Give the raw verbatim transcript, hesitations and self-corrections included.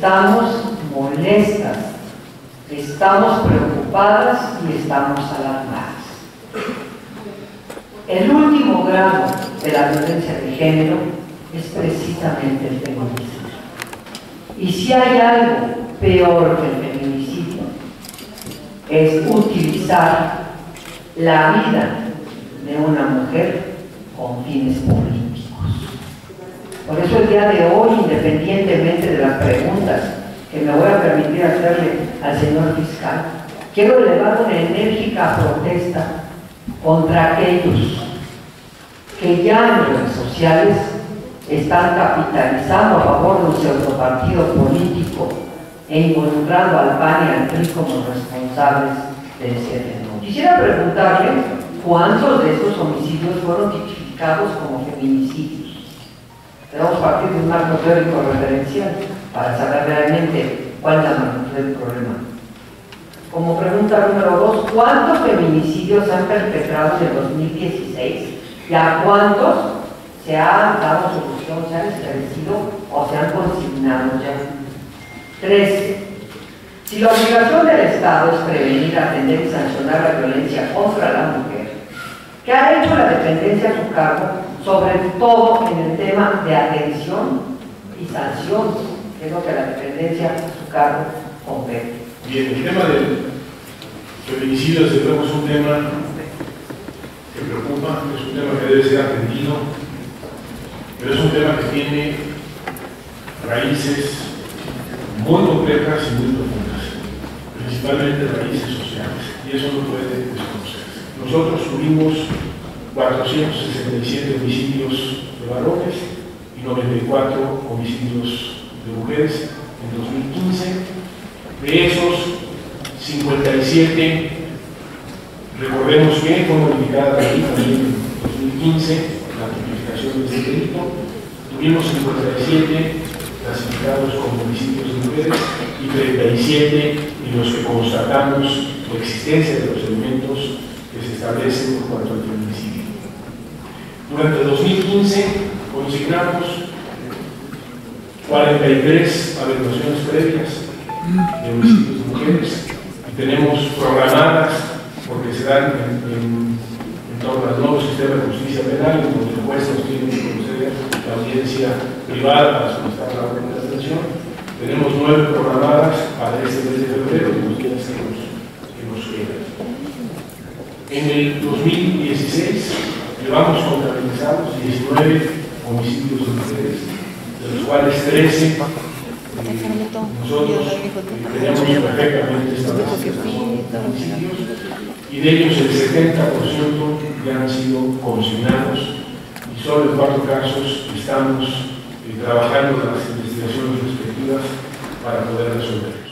estamos molestas, estamos preocupadas y estamos alarmadas. El último grado de la violencia de género es precisamente el feminicidio. Y si hay algo peor que el feminicidio, es utilizar la vida de una mujer con fines políticos. Por eso el día de hoy, independientemente de las preguntas que me voy a permitir hacerle al señor fiscal, quiero elevar una enérgica protesta contra aquellos que ya en redes sociales están capitalizando a favor de un pseudopartido político e involucrando al P A N y al P R I como responsables de ese evento. Quisiera preguntarle cuántos de estos homicidios fueron tipificados como feminicidios. Tenemos partir de un marco teórico referencial para saber realmente cuál es la magnitud del problema. Como pregunta número dos, ¿cuántos feminicidios han perpetrado en el dos mil dieciséis y a cuántos se ha dado solución, se han esclarecido o se han consignado ya? Tres, si la obligación del Estado es prevenir, atender y sancionar la violencia contra la mujer, ¿qué ha hecho la dependencia a su cargo, sobre todo en el tema de atención y sanción, que es lo que la dependencia a su cargo compete? Bien, el tema del feminicidio es un tema que preocupa, es un tema que debe ser atendido, pero es un tema que tiene raíces muy complejas y muy profundas, principalmente raíces sociales, y eso no puede desconocerse. Nosotros subimos cuatrocientos sesenta y siete homicidios de varones y noventa y cuatro homicidios de mujeres en dos mil quince. De esos, cincuenta y siete, recordemos que fue modificada también en dos mil quince la tipificación de este delito. Tuvimos cincuenta y siete clasificados como homicidios de mujeres y treinta y siete en los que constatamos la existencia de los elementos que se establecen en cuanto al feminicidio. Durante dos mil quince consignamos cuarenta y tres averiguaciones previas de homicidios de mujeres y tenemos programadas, porque se dan en, en, en torno al nuevo sistema de justicia penal, en donde los jueces tienen que conocer la audiencia privada para solicitar la orden de atención. Tenemos nueve programadas para este mes de febrero y los días que nos quedan. En el dos mil dieciséis llevamos contabilizados diecinueve homicidios de mujeres, de los cuales trece eh, nosotros eh, teníamos perfectamente establecidos como homicidios, y de ellos el setenta por ciento ya han sido consignados, y solo en cuatro casos estamos eh, trabajando en las investigaciones respectivas para poder resolverlos.